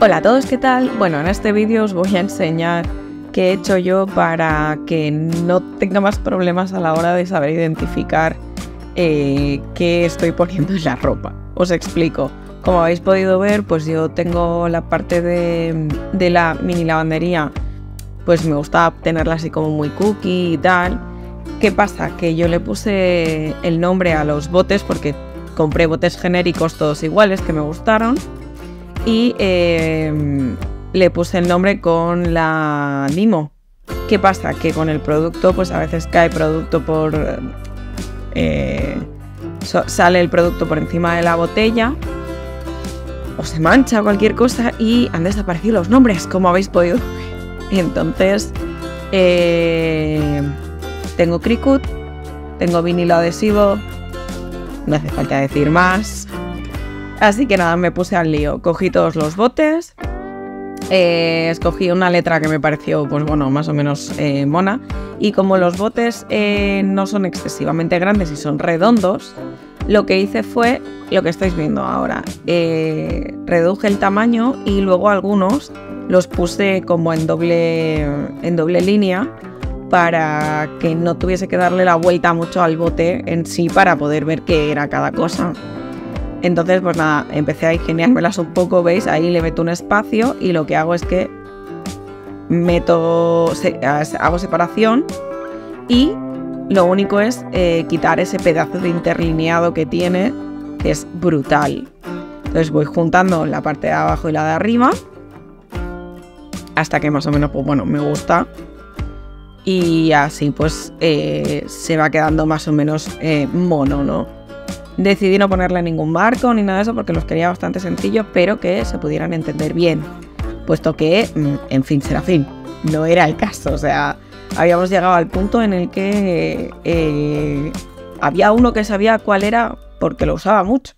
Hola a todos, ¿qué tal? Bueno, en este vídeo os voy a enseñar qué he hecho yo para que no tenga más problemas a la hora de saber identificar qué estoy poniendo en la ropa. Os explico. Como habéis podido ver, pues yo tengo la parte de la mini lavandería, pues me gusta tenerla así como muy cookie y tal. ¿Qué pasa? Que yo le puse el nombre a los botes porque compré botes genéricos todos iguales que me gustaron y le puse el nombre con la Dimo. ¿Qué pasa? Que con el producto pues a veces cae producto por... sale el producto por encima de la botella o se mancha o cualquier cosa y han desaparecido los nombres, como habéis podido ver. Entonces tengo Cricut, tengo vinilo adhesivo, no hace falta decir más. Así que nada, me puse al lío. Cogí todos los botes, escogí una letra que me pareció, pues bueno, más o menos mona. Y como los botes no son excesivamente grandes y son redondos, lo que hice fue lo que estáis viendo ahora. Reduje el tamaño y luego algunos los puse como en doble línea para que no tuviese que darle la vuelta mucho al bote en sí para poder ver qué era cada cosa. Entonces, pues nada, empecé a ingeniármelas un poco, ¿veis? Ahí le meto un espacio y lo que hago es que hago separación y lo único es quitar ese pedazo de interlineado que tiene, que es brutal. Entonces voy juntando la parte de abajo y la de arriba hasta que más o menos, pues bueno, me gusta. Y así pues se va quedando más o menos mono, ¿no? Decidí no ponerle ningún marco ni nada de eso porque los quería bastante sencillos, pero que se pudieran entender bien, puesto que, en fin, será fin, no era el caso. O sea, habíamos llegado al punto en el que había uno que sabía cuál era porque lo usaba mucho,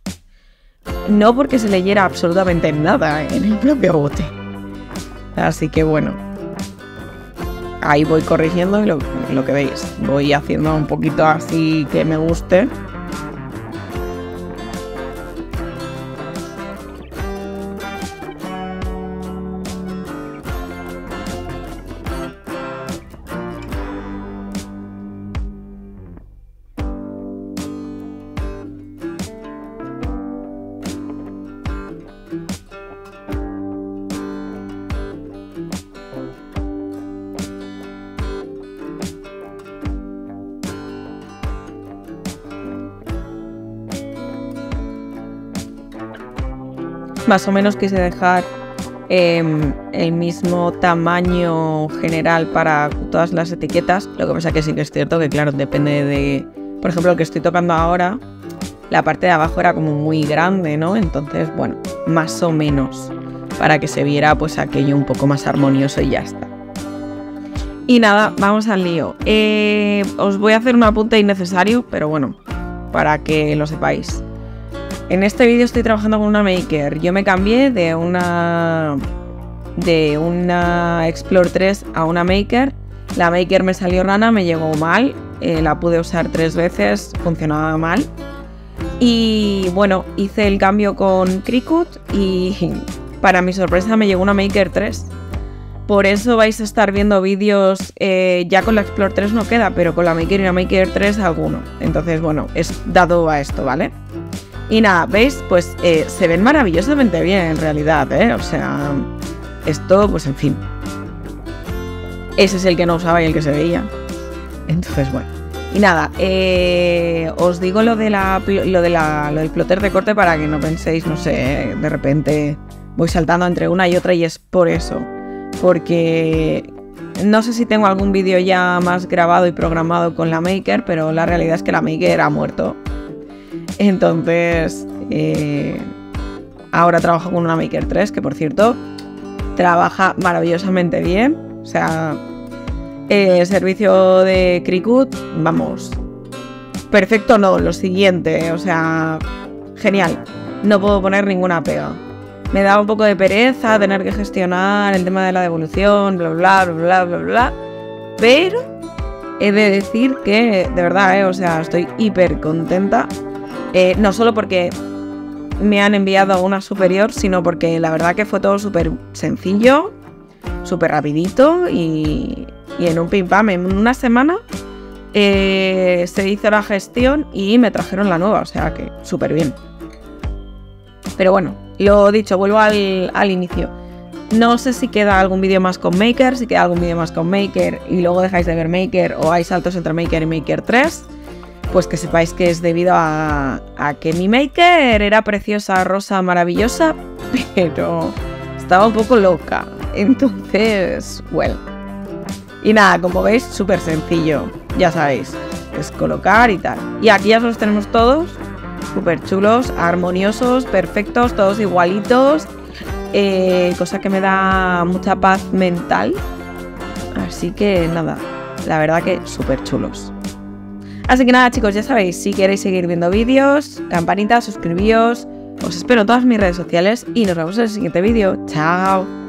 no porque se leyera absolutamente nada en el propio bote. Así que bueno, ahí voy corrigiendo y lo que veis, voy haciendo un poquito así que me guste. Más o menos quise dejar el mismo tamaño general para todas las etiquetas. Lo que pasa que sí que es cierto que, claro, depende de... Por ejemplo, lo que estoy tocando ahora, la parte de abajo era como muy grande, ¿no? Entonces, bueno, más o menos, para que se viera pues aquello un poco más armonioso y ya está. Y nada, vamos al lío. Os voy a hacer un apunte innecesario, pero bueno, para que lo sepáis. En este vídeo estoy trabajando con una Maker. Yo me cambié de una Explore 3 a una Maker. La Maker me salió rana, me llegó mal. La pude usar 3 veces, funcionaba mal. Y bueno, hice el cambio con Cricut y para mi sorpresa me llegó una Maker 3. Por eso vais a estar viendo vídeos, ya con la Explore 3 no queda, pero con la Maker y la Maker 3 alguno. Entonces bueno, es dado a esto, ¿vale? Y nada, ¿veis? Pues se ven maravillosamente bien en realidad, ¿eh? O sea, esto, pues en fin. Ese es el que no usaba y el que se veía. Entonces, bueno. Y nada, os digo lo del plotter de corte para que no penséis, no sé, de repente voy saltando entre una y otra y es por eso. Porque no sé si tengo algún vídeo ya más grabado y programado con la Maker, pero la realidad es que la Maker ha muerto. Entonces, ahora trabajo con una Maker 3, que por cierto, trabaja maravillosamente bien. O sea, el servicio de Cricut, vamos, perfecto no, lo siguiente, o sea, genial. No puedo poner ninguna pega. Me daba un poco de pereza tener que gestionar el tema de la devolución, bla, bla, bla, bla, bla, pero he de decir que, de verdad, o sea, estoy hiper contenta. No solo porque me han enviado una superior, sino porque la verdad que fue todo súper sencillo, súper rapidito y en un pim pam, en una semana se hizo la gestión y me trajeron la nueva, o sea que súper bien. Pero bueno, lo dicho, vuelvo al inicio. No sé si queda algún vídeo más con Maker, si queda algún vídeo más con Maker y luego dejáis de ver Maker o hay saltos entre Maker y Maker 3, pues que sepáis que es debido a que mi Maker era preciosa, rosa, maravillosa, pero estaba un poco loca. Entonces, bueno. Y nada, como veis, súper sencillo, ya sabéis, es colocar y tal. Y aquí ya los tenemos todos, súper chulos, armoniosos, perfectos, todos igualitos. Cosa que me da mucha paz mental, así que nada, la verdad que súper chulos. Así que nada chicos, ya sabéis, si queréis seguir viendo vídeos, campanita, suscribíos, os espero en todas mis redes sociales y nos vemos en el siguiente vídeo. ¡Chao!